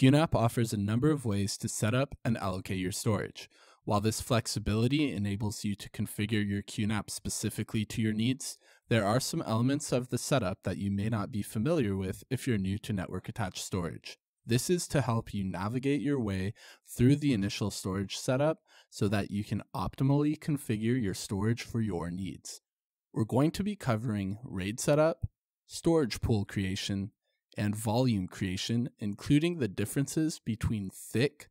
QNAP offers a number of ways to set up and allocate your storage. While this flexibility enables you to configure your QNAP specifically to your needs, there are some elements of the setup that you may not be familiar with if you're new to network-attached storage. This is to help you navigate your way through the initial storage setup so that you can optimally configure your storage for your needs. We're going to be covering RAID setup, storage pool creation, and volume creation, including the differences between thick,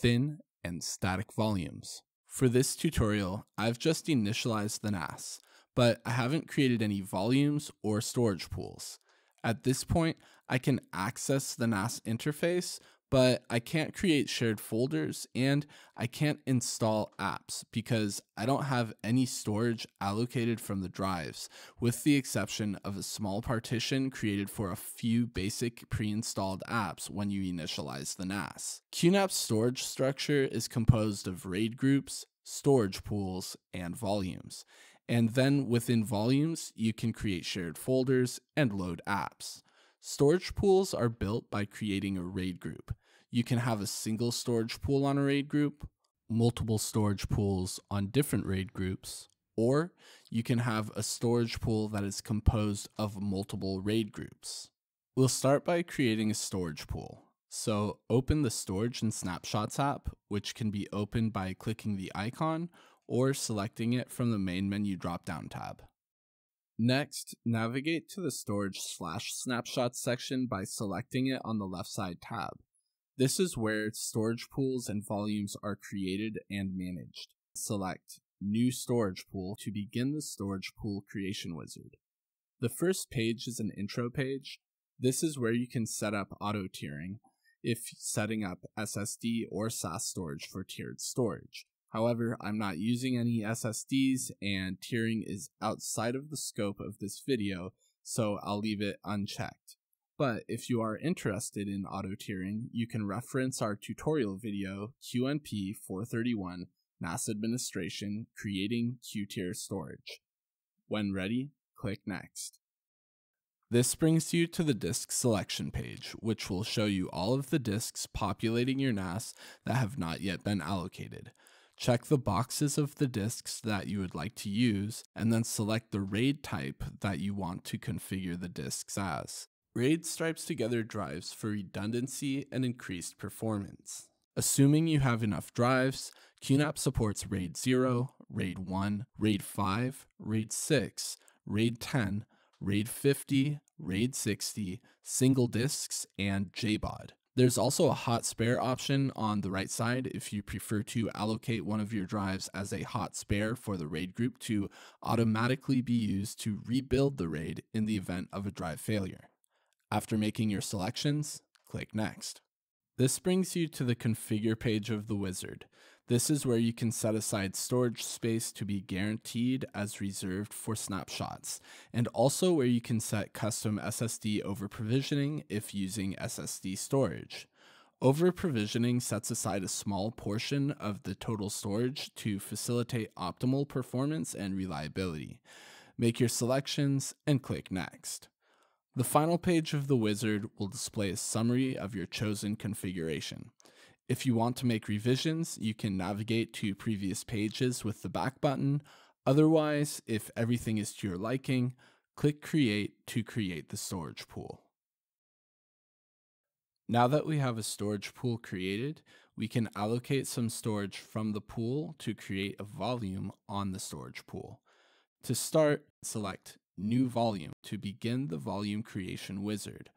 thin, and static volumes. For this tutorial, I've just initialized the NAS, but I haven't created any volumes or storage pools. At this point, I can access the NAS interface, but I can't create shared folders and I can't install apps because I don't have any storage allocated from the drives, with the exception of a small partition created for a few basic pre-installed apps when you initialize the NAS. QNAP's storage structure is composed of RAID groups, storage pools, and volumes. And then within volumes, you can create shared folders and load apps. Storage pools are built by creating a RAID group. You can have a single storage pool on a RAID group, multiple storage pools on different RAID groups, or you can have a storage pool that is composed of multiple RAID groups. We'll start by creating a storage pool. So open the Storage and Snapshots app, which can be opened by clicking the icon or selecting it from the main menu drop-down tab. Next, navigate to the Storage/Snapshots section by selecting it on the left side tab. This is where storage pools and volumes are created and managed. Select New Storage Pool to begin the storage pool creation wizard. The first page is an intro page. This is where you can set up auto-tiering if setting up SSD or SAS storage for tiered storage. However, I'm not using any SSDs and tiering is outside of the scope of this video, so I'll leave it unchecked. But if you are interested in auto-tiering, you can reference our tutorial video QNP431 NAS Administration Creating Q-Tier Storage. When ready, click Next. This brings you to the disk selection page, which will show you all of the disks populating your NAS that have not yet been allocated. Check the boxes of the disks that you would like to use, and then select the RAID type that you want to configure the disks as. RAID stripes together drives for redundancy and increased performance. Assuming you have enough drives, QNAP supports RAID 0, RAID 1, RAID 5, RAID 6, RAID 10, RAID 50, RAID 60, single disks, and JBOD. There's also a hot spare option on the right side if you prefer to allocate one of your drives as a hot spare for the RAID group to automatically be used to rebuild the RAID in the event of a drive failure. After making your selections, click Next. This brings you to the Configure page of the wizard. This is where you can set aside storage space to be guaranteed as reserved for snapshots, and also where you can set custom SSD over-provisioning if using SSD storage. Over-provisioning sets aside a small portion of the total storage to facilitate optimal performance and reliability. Make your selections and click Next. The final page of the wizard will display a summary of your chosen configuration. If you want to make revisions, you can navigate to previous pages with the back button. Otherwise, if everything is to your liking, click Create to create the storage pool. Now that we have a storage pool created, we can allocate some storage from the pool to create a volume on the storage pool. To start, select New Volume to begin the volume creation wizard.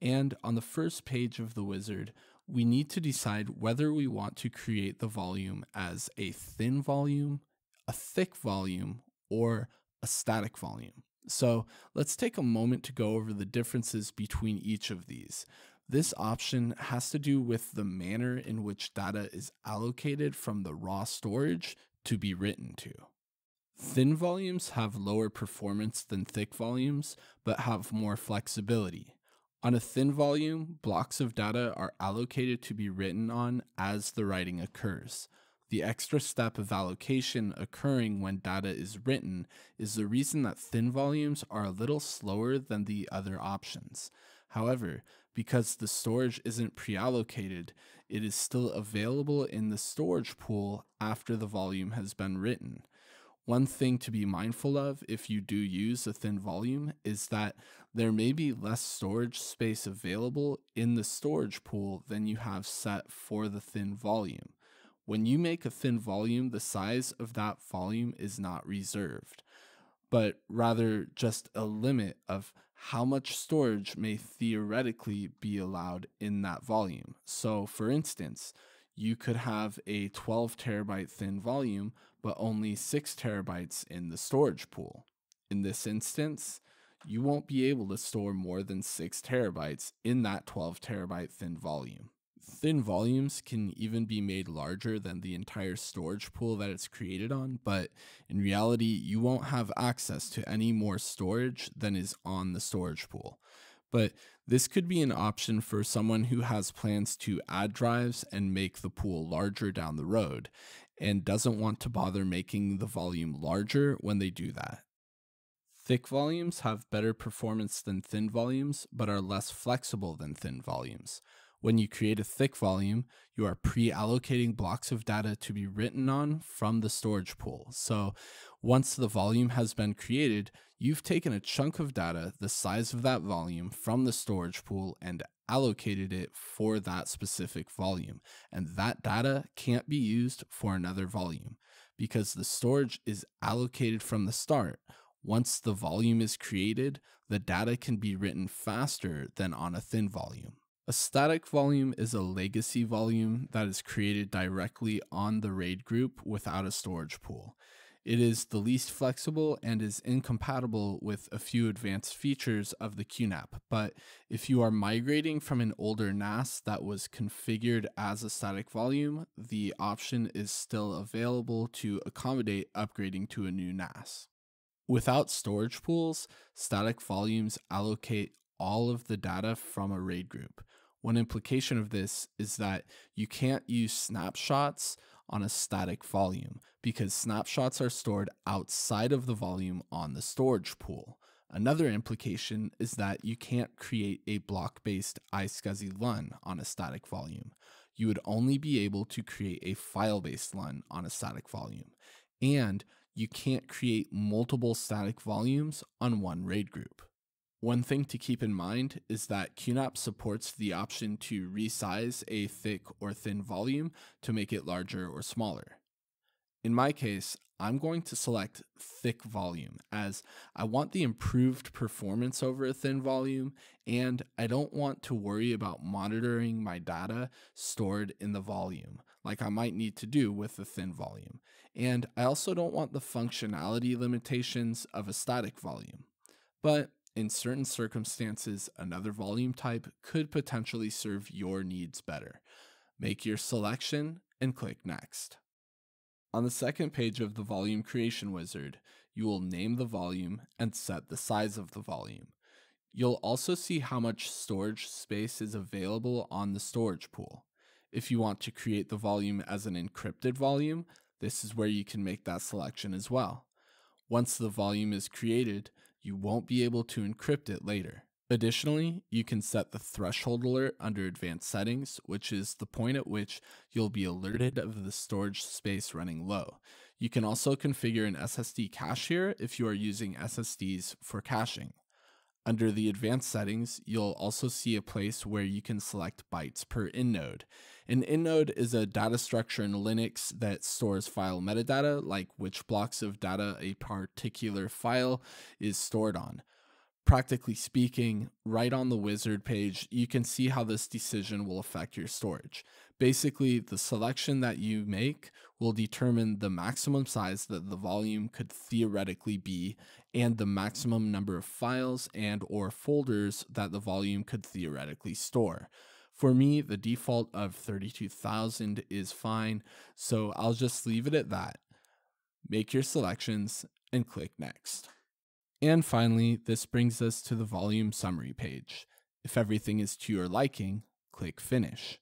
And on the first page of the wizard, we need to decide whether we want to create the volume as a thin volume, a thick volume, or a static volume. So let's take a moment to go over the differences between each of these. This option has to do with the manner in which data is allocated from the raw storage to be written to. Thin volumes have lower performance than thick volumes, but have more flexibility. On a thin volume, blocks of data are allocated to be written on as the writing occurs. The extra step of allocation occurring when data is written is the reason that thin volumes are a little slower than the other options. However, because the storage isn't pre-allocated, it is still available in the storage pool after the volume has been written. One thing to be mindful of if you do use a thin volume is that there may be less storage space available in the storage pool than you have set for the thin volume. When you make a thin volume, the size of that volume is not reserved, but rather just a limit of how much storage may theoretically be allowed in that volume. So for instance, you could have a 12 terabyte thin volume, but only 6 terabytes in the storage pool. In this instance, you won't be able to store more than 6 terabytes in that 12 terabyte thin volume. Thin volumes can even be made larger than the entire storage pool that it's created on, but in reality, you won't have access to any more storage than is on the storage pool. But this could be an option for someone who has plans to add drives and make the pool larger down the road, and doesn't want to bother making the volume larger when they do that. Thick volumes have better performance than thin volumes, but are less flexible than thin volumes. When you create a thick volume, you are pre-allocating blocks of data to be written on from the storage pool. So once the volume has been created, you've taken a chunk of data the size of that volume from the storage pool and allocated it for that specific volume. And that data can't be used for another volume because the storage is allocated from the start. Once the volume is created, the data can be written faster than on a thin volume. A static volume is a legacy volume that is created directly on the RAID group without a storage pool. It is the least flexible and is incompatible with a few advanced features of the QNAP, but if you are migrating from an older NAS that was configured as a static volume, the option is still available to accommodate upgrading to a new NAS. Without storage pools, static volumes allocate all of the data from a RAID group. One implication of this is that you can't use snapshots on a static volume because snapshots are stored outside of the volume on the storage pool. Another implication is that you can't create a block-based iSCSI LUN on a static volume. You would only be able to create a file-based LUN on a static volume. And you can't create multiple static volumes on one RAID group. One thing to keep in mind is that QNAP supports the option to resize a thick or thin volume to make it larger or smaller. In my case, I'm going to select thick volume as I want the improved performance over a thin volume, and I don't want to worry about monitoring my data stored in the volume like I might need to do with a thin volume. And I also don't want the functionality limitations of a static volume. But in certain circumstances, another volume type could potentially serve your needs better. Make your selection and click Next. On the second page of the Volume Creation Wizard, you will name the volume and set the size of the volume. You'll also see how much storage space is available on the storage pool. If you want to create the volume as an encrypted volume, this is where you can make that selection as well. Once the volume is created, you won't be able to encrypt it later. Additionally, you can set the threshold alert under Advanced Settings, which is the point at which you'll be alerted of the storage space running low. You can also configure an SSD cache here if you are using SSDs for caching. Under the Advanced Settings, you'll also see a place where you can select bytes per innode. An innode is a data structure in Linux that stores file metadata, like which blocks of data a particular file is stored on. Practically speaking, right on the wizard page, you can see how this decision will affect your storage. Basically, the selection that you make will determine the maximum size that the volume could theoretically be and the maximum number of files and/or folders that the volume could theoretically store. For me, the default of 32,000 is fine, so I'll just leave it at that. Make your selections and click Next. And finally, this brings us to the volume summary page. If everything is to your liking, click Finish.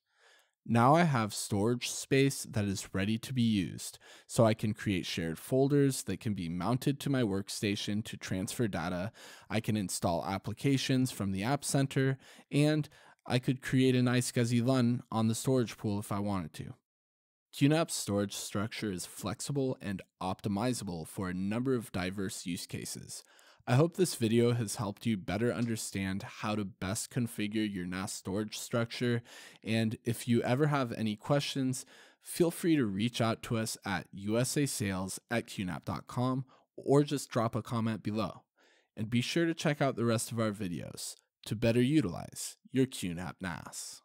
Now I have storage space that is ready to be used, so I can create shared folders that can be mounted to my workstation to transfer data. I can install applications from the App Center, and I could create an iSCSI LUN on the storage pool if I wanted to. QNAP's storage structure is flexible and optimizable for a number of diverse use cases. I hope this video has helped you better understand how to best configure your NAS storage structure, and if you ever have any questions, feel free to reach out to us at usasales@qnap.com or just drop a comment below. And be sure to check out the rest of our videos to better utilize your QNAP NAS.